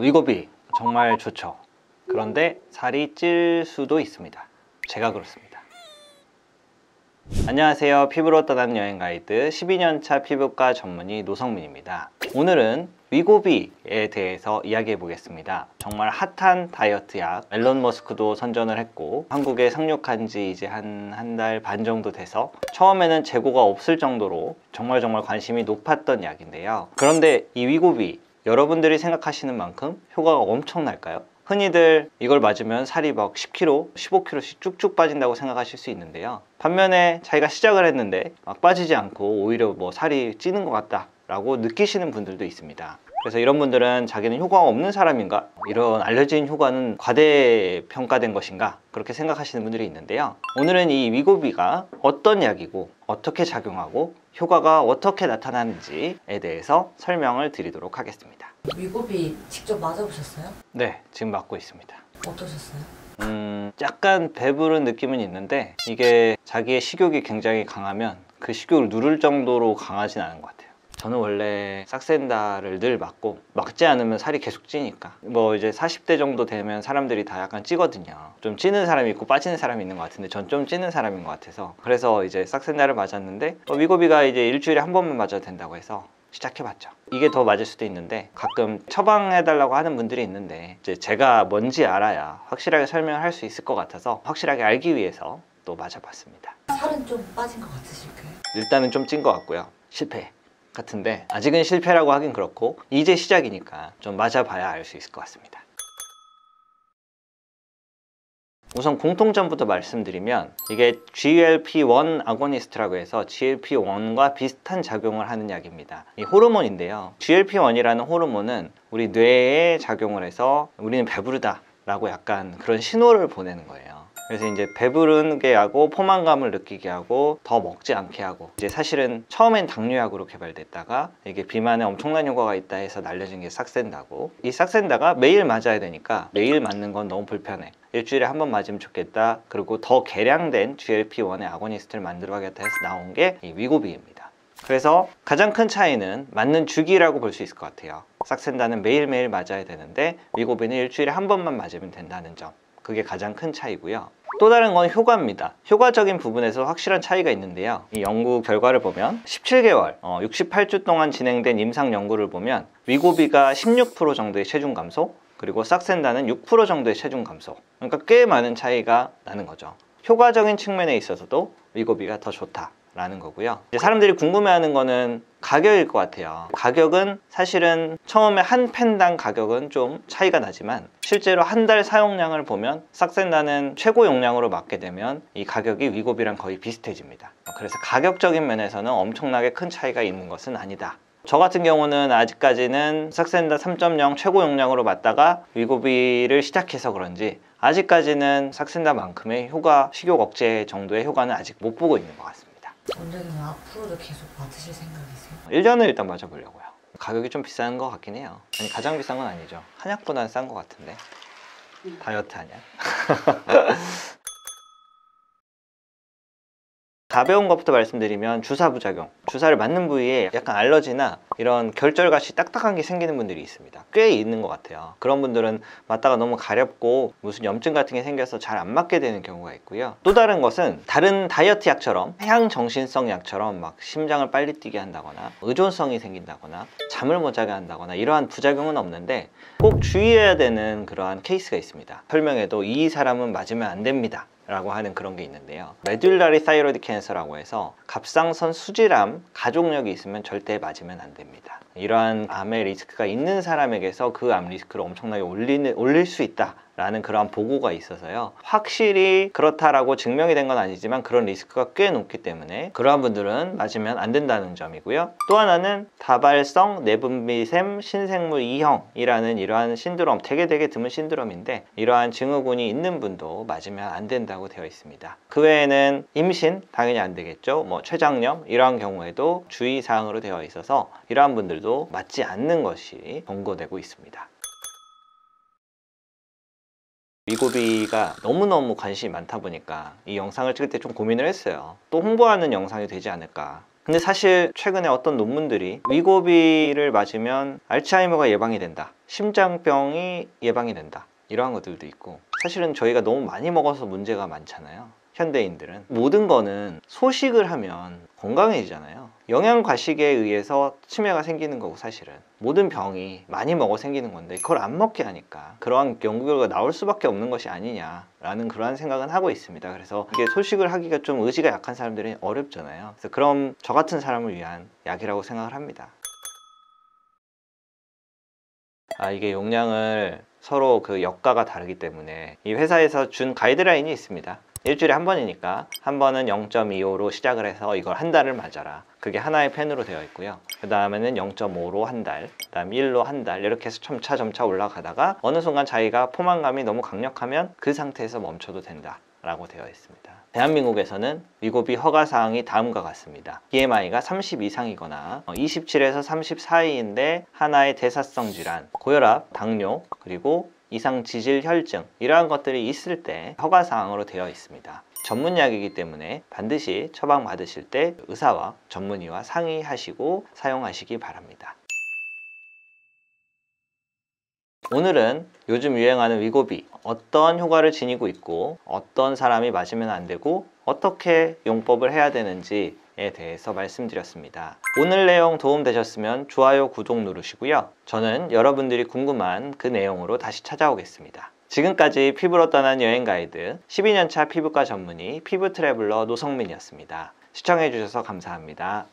위고비 정말 좋죠. 그런데 살이 찔 수도 있습니다. 제가 그렇습니다. 안녕하세요. 피부로 떠나는 여행 가이드 12년차 피부과 전문의 노성민입니다. 오늘은 위고비에 대해서 이야기해 보겠습니다. 정말 핫한 다이어트약, 앨런 머스크도 선전을 했고 한국에 상륙한 지 이제 한 달 반 정도 돼서 처음에는 재고가 없을 정도로 정말 관심이 높았던 약인데요. 그런데 이 위고비, 여러분들이 생각하시는 만큼 효과가 엄청날까요? 흔히들 이걸 맞으면 살이 막 10kg, 15kg씩 쭉쭉 빠진다고 생각하실 수 있는데요. 반면에 자기가 시작을 했는데 막 빠지지 않고 오히려 뭐 살이 찌는 것 같다 라고 느끼시는 분들도 있습니다. 그래서 이런 분들은 자기는 효과가 없는 사람인가? 이런 알려진 효과는 과대평가된 것인가? 그렇게 생각하시는 분들이 있는데요. 오늘은 이 위고비가 어떤 약이고 어떻게 작용하고 효과가 어떻게 나타나는지에 대해서 설명을 드리도록 하겠습니다. 위고비 직접 맞아보셨어요? 네, 지금 맞고 있습니다. 어떠셨어요? 약간 배부른 느낌은 있는데 이게 자기의 식욕이 굉장히 강하면 그 식욕을 누를 정도로 강하진 않은 것 같아요. 저는 원래 삭센다를 늘 맞고 막지 않으면 살이 계속 찌니까 뭐 이제 40대 정도 되면 사람들이 다 약간 찌거든요. 좀 찌는 사람이 있고 빠지는 사람이 있는 것 같은데 전 좀 찌는 사람인 것 같아서 그래서 이제 삭센다를 맞았는데 위고비가 이제 일주일에 한 번만 맞아도 된다고 해서 시작해봤죠. 이게 더 맞을 수도 있는데 가끔 처방해달라고 하는 분들이 있는데 이제 제가 뭔지 알아야 확실하게 설명을 할 수 있을 것 같아서 확실하게 알기 위해서 또 맞아봤습니다. 살은 좀 빠진 것 같으실까요? 일단은 좀 찐 것 같고요. 실패 같은데 아직은 실패라고 하긴 그렇고 이제 시작이니까 좀 맞아봐야 알 수 있을 것 같습니다. 우선 공통점부터 말씀드리면 이게 GLP-1 아고니스트라고 해서 GLP-1과 비슷한 작용을 하는 약입니다. 이 호르몬인데요. GLP-1이라는 호르몬은 우리 뇌에 작용을 해서 우리는 배부르다 라고 약간 그런 신호를 보내는 거예요. 그래서 이제 배부르게 하고 포만감을 느끼게 하고 더 먹지 않게 하고 이제 사실은 처음엔 당뇨약으로 개발됐다가 이게 비만에 엄청난 효과가 있다 해서 날려진 게 삭센다고, 이 삭센다가 매일 맞아야 되니까 매일 맞는 건 너무 불편해, 일주일에 한 번 맞으면 좋겠다, 그리고 더 개량된 GLP-1의 아고니스트를 만들어야겠다 해서 나온 게 이 위고비입니다. 그래서 가장 큰 차이는 맞는 주기라고 볼 수 있을 것 같아요. 삭센다는 매일매일 맞아야 되는데 위고비는 일주일에 한 번만 맞으면 된다는 점, 그게 가장 큰 차이고요. 또 다른 건 효과입니다. 효과적인 부분에서 확실한 차이가 있는데요. 이 연구 결과를 보면 17개월, 68주 동안 진행된 임상 연구를 보면 위고비가 16% 정도의 체중 감소, 그리고 삭센다는 6% 정도의 체중 감소, 그러니까 꽤 많은 차이가 나는 거죠. 효과적인 측면에 있어서도 위고비가 더 좋다라는 거고요. 이제 사람들이 궁금해하는 거는 가격일 것 같아요. 가격은 사실은 처음에 한 펜당 가격은 좀 차이가 나지만 실제로 한 달 사용량을 보면 삭센다는 최고 용량으로 맞게 되면 이 가격이 위고비랑 거의 비슷해집니다. 그래서 가격적인 면에서는 엄청나게 큰 차이가 있는 것은 아니다. 저 같은 경우는 아직까지는 삭센다 3.0 최고 용량으로 맞다가 위고비를 시작해서 그런지 아직까지는 삭센다만큼의 효과, 식욕 억제 정도의 효과는 아직 못 보고 있는 것 같습니다. 원장님은 앞으로도 계속 맞으실 생각이세요? 1년을 일단 맞아보려고요. 가격이 좀 비싼 것 같긴 해요. 아니, 가장 비싼 건 아니죠. 한약보다는 싼 것 같은데. 다이어트 한약. 가벼운 것부터 말씀드리면 주사 부작용, 주사를 맞는 부위에 약간 알러지나 이런 결절같이 딱딱한 게 생기는 분들이 있습니다. 꽤 있는 것 같아요. 그런 분들은 맞다가 너무 가렵고 무슨 염증 같은 게 생겨서 잘 안 맞게 되는 경우가 있고요. 또 다른 것은 다른 다이어트 약처럼 향정신성 약처럼 막 심장을 빨리 뛰게 한다거나 의존성이 생긴다거나 잠을 못 자게 한다거나 이러한 부작용은 없는데 꼭 주의해야 되는 그러한 케이스가 있습니다. 설명에도 이 사람은 맞으면 안 됩니다 라고 하는 그런 게 있는데요. 메듈라리 사이로이드 캔서라고 해서 갑상선 수질암 가족력이 있으면 절대 맞으면 안 됩니다. 이러한 암의 리스크가 있는 사람에게서 그 암 리스크를 엄청나게 올릴 수 있다 라는 그러한 보고가 있어서요. 확실히 그렇다라고 증명이 된 건 아니지만 그런 리스크가 꽤 높기 때문에 그러한 분들은 맞으면 안 된다는 점이고요. 또 하나는 다발성 내분비샘 신생물 2형 이라는 이러한 신드롬, 되게 드문 신드롬인데 이러한 증후군이 있는 분도 맞으면 안 된다고 되어 있습니다. 그 외에는 임신 당연히 안 되겠죠. 뭐 췌장염 이러한 경우에도 주의사항으로 되어 있어서 이러한 분들도 맞지 않는 것이 권고되고 있습니다. 위고비가 너무너무 관심이 많다 보니까 이 영상을 찍을 때 좀 고민을 했어요. 또 홍보하는 영상이 되지 않을까 근데 사실 최근에 어떤 논문들이 위고비를 맞으면 알츠하이머가 예방이 된다, 심장병이 예방이 된다, 이러한 것들도 있고, 사실은 저희가 너무 많이 먹어서 문제가 많잖아요. 현대인들은 모든 거는 소식을 하면 건강해지잖아요. 영양 과식에 의해서 치매가 생기는 거고, 사실은 모든 병이 많이 먹어 생기는 건데, 그걸 안 먹게 하니까 그러한 연구 결과가 나올 수밖에 없는 것이 아니냐라는 그러한 생각은 하고 있습니다. 그래서 이게 소식을 하기가 좀 의지가 약한 사람들은 어렵잖아요. 그래서 그럼 저 같은 사람을 위한 약이라고 생각을 합니다. 이게 용량을 서로 그 역가가 다르기 때문에 이 회사에서 준 가이드라인이 있습니다. 일주일에 한 번이니까 한 번은 0.25로 시작을 해서 이걸 한 달을 맞아라. 그게 하나의 펜으로 되어 있고요. 그 다음에는 0.5로 한 달, 그 다음 1로 한 달, 이렇게 해서 점차 올라가다가 어느 순간 자기가 포만감이 너무 강력하면 그 상태에서 멈춰도 된다 라고 되어 있습니다. 대한민국에서는 위고비 허가사항이 다음과 같습니다. BMI가 30 이상이거나 27에서 30 사이인데 하나의 대사성 질환, 고혈압, 당뇨, 그리고 이상지질혈증, 이러한 것들이 있을 때 허가사항으로 되어 있습니다. 전문약이기 때문에 반드시 처방받으실 때 의사와 전문의와 상의하시고 사용하시기 바랍니다. 오늘은 요즘 유행하는 위고비, 어떤 효과를 지니고 있고, 어떤 사람이 맞으면 안 되고, 어떻게 용법을 해야 되는지에 대해서 말씀드렸습니다. 오늘 내용 도움 되셨으면 좋아요, 구독 누르시고요. 저는 여러분들이 궁금한 그 내용으로 다시 찾아오겠습니다. 지금까지 피부로 떠난 여행 가이드 12년차 피부과 전문의 피부트래블러 노성민이었습니다. 시청해주셔서 감사합니다.